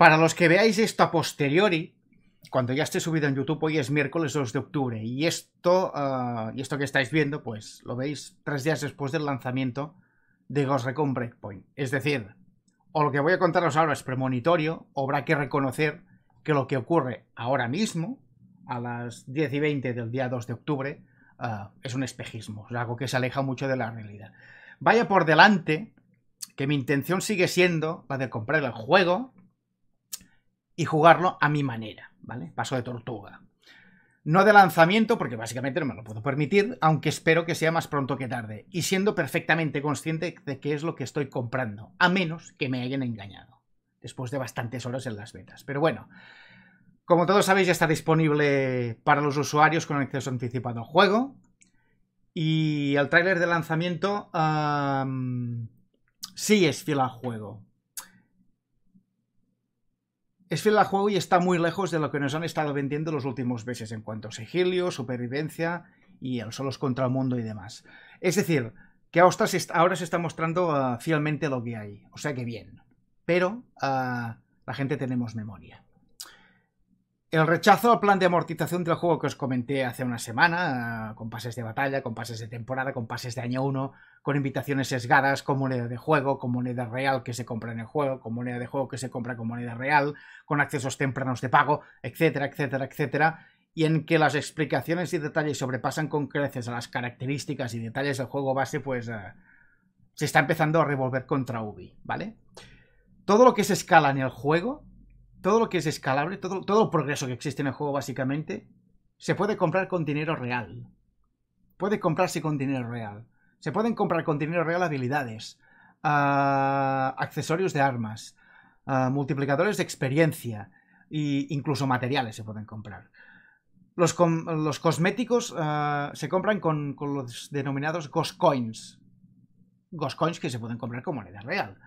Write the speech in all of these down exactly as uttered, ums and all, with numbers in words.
Para los que veáis esto a posteriori, cuando ya esté subido en YouTube, hoy es miércoles dos de octubre. Y esto, uh, y esto que estáis viendo, pues lo veis tres días después del lanzamiento de Ghost Recon Breakpoint. Es decir, o lo que voy a contaros ahora es premonitorio, o habrá que reconocer que lo que ocurre ahora mismo, a las diez y veinte del día dos de octubre, uh, es un espejismo, es algo que se aleja mucho de la realidad. Vaya por delante que mi intención sigue siendo la de comprar el juego y jugarlo a mi manera, ¿vale? Paso de tortuga. No de lanzamiento, porque básicamente no me lo puedo permitir, aunque espero que sea más pronto que tarde, y siendo perfectamente consciente de qué es lo que estoy comprando, a menos que me hayan engañado, después de bastantes horas en las betas. Pero bueno, como todos sabéis, ya está disponible para los usuarios con acceso anticipado al juego, y el tráiler de lanzamiento um, sí es fiel al juego. Es fiel al juego y está muy lejos de lo que nos han estado vendiendo los últimos meses en cuanto a sigilio, supervivencia y el solos contra el mundo y demás. Es decir, que ahora se está mostrando uh, fielmente lo que hay. O sea que bien. Pero uh, la gente tenemos memoria. El rechazo al plan de amortización del juego que os comenté hace una semana, uh, con pases de batalla, con pases de temporada, con pases de año uno, con invitaciones sesgadas, con moneda de juego, con moneda real que se compra en el juego, con moneda de juego que se compra con moneda real, con accesos tempranos de pago, etcétera, etcétera, etcétera, y en que las explicaciones y detalles sobrepasan con creces a las características y detalles del juego base, pues uh, se está empezando a revolver contra Ubi, ¿vale? Todo lo que se escala en el juego... Todo lo que es escalable, todo, todo el progreso que existe en el juego básicamente, se puede comprar con dinero real. Puede comprarse con dinero real. Se pueden comprar con dinero real habilidades, uh, accesorios de armas, uh, multiplicadores de experiencia e incluso materiales se pueden comprar. Los, com los cosméticos uh, se compran con, con los denominados Ghost Coins. Ghost Coins que se pueden comprar con moneda real.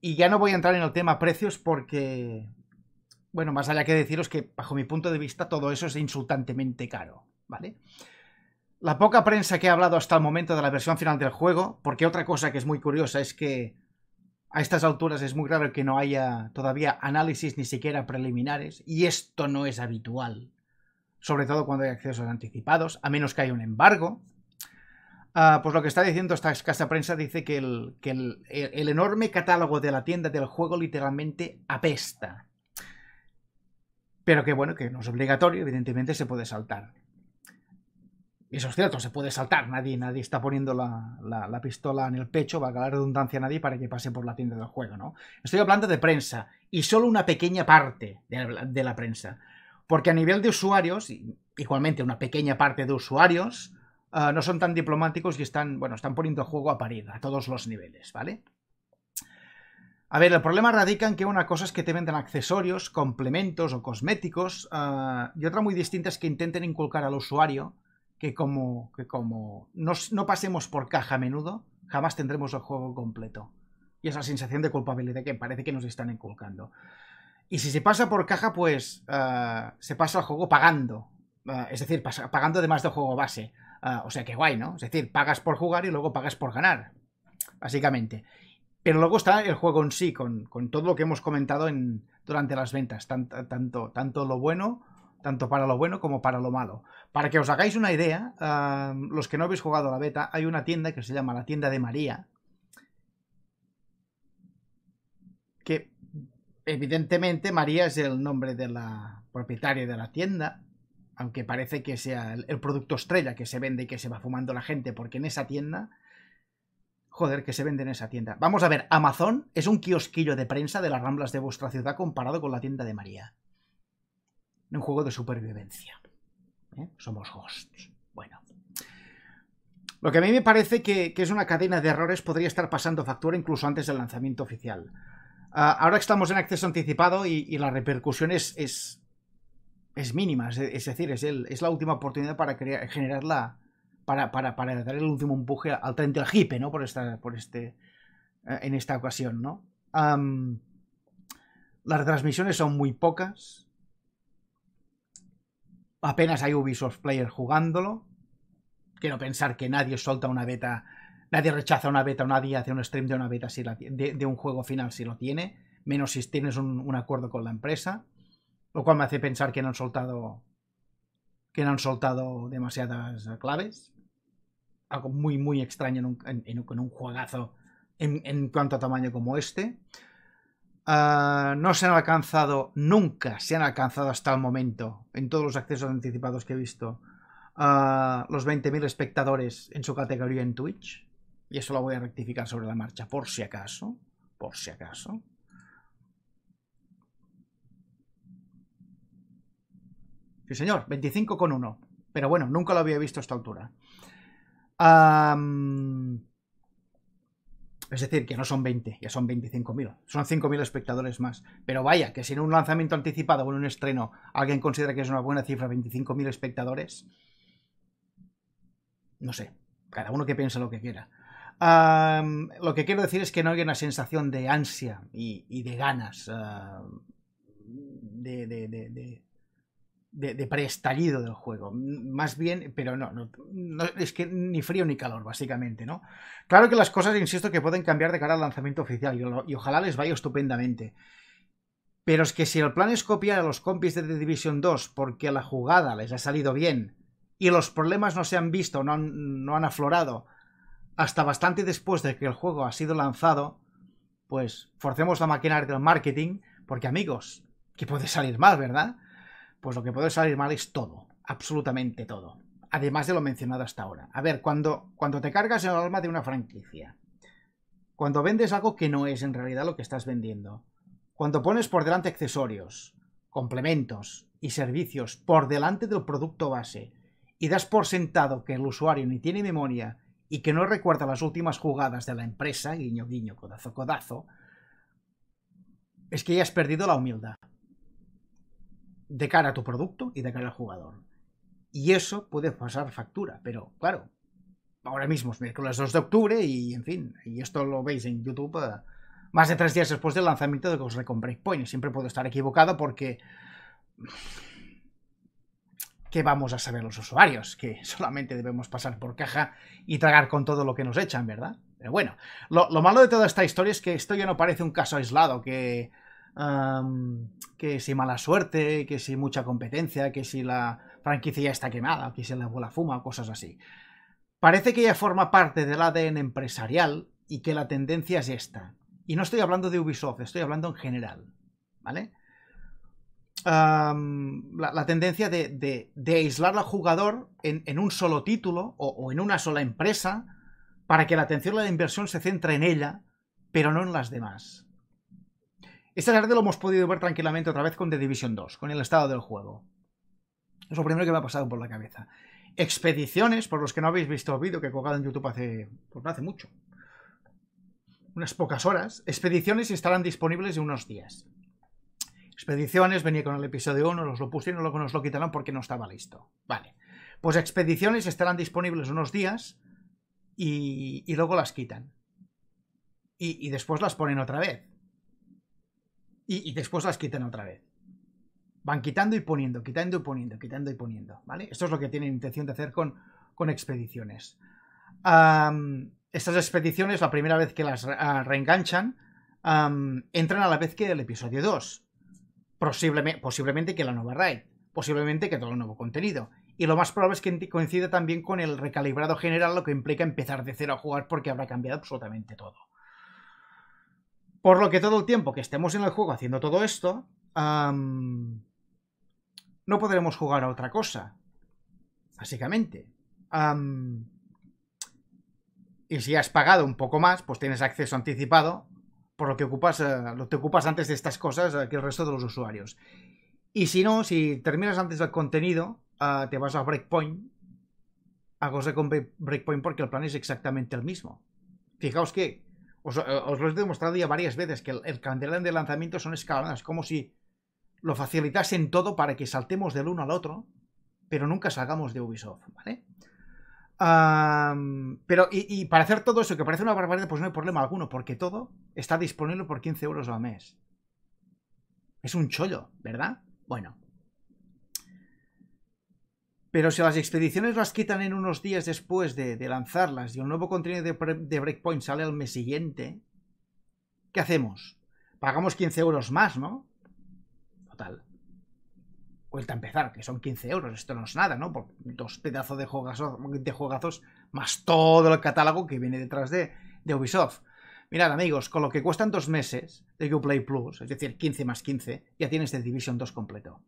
Y ya no voy a entrar en el tema precios porque... Bueno, más allá que deciros que, bajo mi punto de vista, todo eso es insultantemente caro, ¿vale? La poca prensa que ha hablado hasta el momento de la versión final del juego, porque otra cosa que es muy curiosa es que a estas alturas es muy raro que no haya todavía análisis ni siquiera preliminares, y esto no es habitual, sobre todo cuando hay accesos anticipados, a menos que haya un embargo. Uh, pues lo que está diciendo esta escasa prensa dice que, el, que el, el enorme catálogo de la tienda del juego literalmente apesta. Pero que bueno, que no es obligatorio, evidentemente se puede saltar. Eso es cierto, se puede saltar. Nadie, nadie está poniendo la, la, la pistola en el pecho, valga la redundancia, a nadie para que pase por la tienda del juego, ¿no? Estoy hablando de prensa, y solo una pequeña parte de la, de la prensa. Porque a nivel de usuarios, igualmente una pequeña parte de usuarios, uh, no son tan diplomáticos y están, bueno, están poniendo el juego a parir a todos los niveles, ¿vale? A ver, el problema radica en que una cosa es que te vendan accesorios, complementos o cosméticos, uh, y otra muy distinta es que intenten inculcar al usuario que como, que como nos, no pasemos por caja a menudo, jamás tendremos el juego completo. Y esa sensación de culpabilidad que parece que nos están inculcando. Y si se pasa por caja, pues uh, se pasa el juego pagando. Uh, es decir, pasa, pagando además del juego base. Uh, o sea que guay, ¿no? Es decir, pagas por jugar y luego pagas por ganar, básicamente. Pero luego está el juego en sí, con, con todo lo que hemos comentado en, durante las ventas, tanto, tanto, tanto lo bueno, tanto para lo bueno como para lo malo. Para que os hagáis una idea, uh, los que no habéis jugado a la beta, hay una tienda que se llama la Tienda de María, que evidentemente María es el nombre de la propietaria de la tienda, aunque parece que sea el, el producto estrella que se vende y que se va fumando la gente, porque en esa tienda... Joder, que se vende en esa tienda. Vamos a ver, Amazon es un kiosquillo de prensa de las Ramblas de vuestra ciudad comparado con la Tienda de María. Un juego de supervivencia. ¿Eh? Somos hosts. Bueno. Lo que a mí me parece que, que es una cadena de errores podría estar pasando factura incluso antes del lanzamiento oficial. Uh, ahora estamos en acceso anticipado y, y la repercusión es, es, es mínima. Es, es decir, es, el, es la última oportunidad para crear, generar la... Para, para, para dar el último empuje al tren del hipe, ¿no? Por esta, por este, en esta ocasión, ¿no? Um, las transmisiones son muy pocas. Apenas hay Ubisoft Player jugándolo. Quiero pensar que nadie solta una beta, nadie rechaza una beta o nadie hace un stream de una beta si la, de, de un juego final si lo tiene. menos si tienes un, un acuerdo con la empresa, lo cual me hace pensar que no han soltado que no han soltado demasiadas claves. Algo muy muy extraño en un, en, en un juegazo en, en cuanto a tamaño como este. Uh, no se han alcanzado, nunca se han alcanzado hasta el momento, en todos los accesos anticipados que he visto, uh, los veinte mil espectadores en su categoría en Twitch. Y eso lo voy a rectificar sobre la marcha, por si acaso, por si acaso. Sí señor, veinticinco con uno. Pero bueno, nunca lo había visto a esta altura. Um, es decir, que no son veinte, ya son veinticinco mil. Son cinco mil espectadores más. Pero vaya, que si en un lanzamiento anticipado o en un estreno alguien considera que es una buena cifra veinticinco mil espectadores, no sé, cada uno que piense lo que quiera. Um, lo que quiero decir es que no hay una sensación de ansia y, y de ganas uh, de... de, de, de De, de preestallido del juego, más bien, pero no, no, no, es que ni frío ni calor, básicamente, ¿no? Claro que las cosas, insisto, que pueden cambiar de cara al lanzamiento oficial, y, y ojalá les vaya estupendamente, pero es que si el plan es copiar a los compis de The Division dos porque la jugada les ha salido bien, y los problemas no se han visto, no han, no han aflorado, hasta bastante después de que el juego ha sido lanzado, pues forcemos la maquinaria del marketing, porque amigos, ¿qué puede salir mal, verdad? Pues lo que puede salir mal es todo, absolutamente todo, además de lo mencionado hasta ahora. A ver, cuando, cuando te cargas el alma de una franquicia, cuando vendes algo que no es en realidad lo que estás vendiendo, cuando pones por delante accesorios, complementos y servicios por delante del producto base y das por sentado que el usuario ni tiene memoria y que no recuerda las últimas jugadas de la empresa, guiño, guiño, codazo, codazo, es que ya has perdido la humildad de cara a tu producto y de cara al jugador. Y eso puede pasar factura, pero claro, ahora mismo es miércoles dos de octubre y, en fin, y esto lo veis en YouTube uh, más de tres días después del lanzamiento de Ghost Recon Breakpoint. Y siempre puedo estar equivocado porque... ¿Qué vamos a saber los usuarios? Que solamente debemos pasar por caja y tragar con todo lo que nos echan, ¿verdad? Pero bueno, lo, lo malo de toda esta historia es que esto ya no parece un caso aislado, que... Um, que si mala suerte, que si mucha competencia, que si la franquicia ya está quemada, que si la abuela fuma, cosas así. Parece que ya forma parte del A D N empresarial y que la tendencia es esta. Y no estoy hablando de Ubisoft, estoy hablando en general, ¿vale? Um, la, la tendencia de, de, de aislar al jugador en, en un solo título o, o en una sola empresa para que la atención y la inversión se centre en ella, pero no en las demás. Esta tarde lo hemos podido ver tranquilamente otra vez con The Division dos, con el estado del juego. Es lo primero que me ha pasado por la cabeza. Expediciones, por los que no habéis visto el vídeo que he colgado en YouTube hace, pues no hace mucho, unas pocas horas. Expediciones estarán disponibles en unos días. Expediciones venía con el episodio uno, nos lo pusieron, luego nos lo quitaron porque no estaba listo. Vale, pues expediciones estarán disponibles unos días y, y luego las quitan. Y, y después las ponen otra vez. Y, y después las quitan otra vez. Van quitando y poniendo, quitando y poniendo, quitando y poniendo, ¿vale? Esto es lo que tienen intención de hacer con, con expediciones. Um, estas expediciones, la primera vez que las uh, reenganchan, um, entran a la vez que el episodio dos. Posiblemente, posiblemente que la nueva raid, posiblemente que todo el nuevo contenido. Y lo más probable es que coincida también con el recalibrado general, lo que implica empezar de cero a jugar porque habrá cambiado absolutamente todo. Por lo que todo el tiempo que estemos en el juego haciendo todo esto, um, no podremos jugar a otra cosa, básicamente. Um, y si has pagado un poco más, pues tienes acceso anticipado, por lo que ocupas, uh, lo te ocupas antes de estas cosas uh, que el resto de los usuarios. Y si no, si terminas antes del contenido, uh, te vas a Breakpoint, a Ghost Recon Breakpoint, porque el plan es exactamente el mismo. Fijaos que... Os, os lo he demostrado ya varias veces, que el, el calendario de lanzamiento son escalonadas, como si lo facilitasen todo para que saltemos del uno al otro, pero nunca salgamos de Ubisoft, ¿vale? Um, pero, y, y para hacer todo eso, que parece una barbaridad, pues no hay problema alguno, porque todo está disponible por quince euros al mes. Es un chollo, ¿verdad? Bueno. Pero si las expediciones las quitan en unos días después de, de lanzarlas y el nuevo contenido de, de Breakpoint sale al mes siguiente, ¿qué hacemos? pagamos quince euros más, ¿no? Total. Vuelta a empezar, que son quince euros, esto no es nada, ¿no? Por dos pedazos de juegazos, de juegazos más todo el catálogo que viene detrás de, de Ubisoft. Mirad, amigos, con lo que cuestan dos meses de Uplay Plus, es decir, quince más quince, ya tienes The Division dos completo.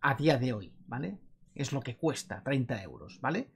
A día de hoy, ¿vale? Es lo que cuesta, treinta euros, ¿vale?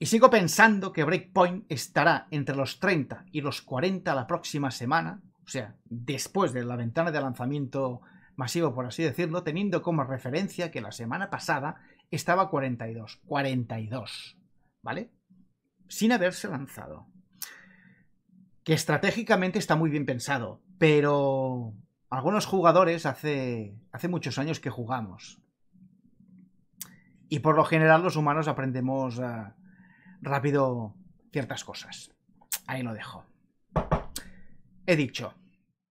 Y sigo pensando que Breakpoint estará entre los treinta y los cuarenta la próxima semana, o sea, después de la ventana de lanzamiento masivo, por así decirlo, teniendo como referencia que la semana pasada estaba a cuarenta y dos, cuarenta y dos, ¿vale? Sin haberse lanzado. Que estratégicamente está muy bien pensado, pero algunos jugadores hace, hace muchos años que jugamos. Y por lo general los humanos aprendemos uh, rápido ciertas cosas. Ahí lo dejo. He dicho.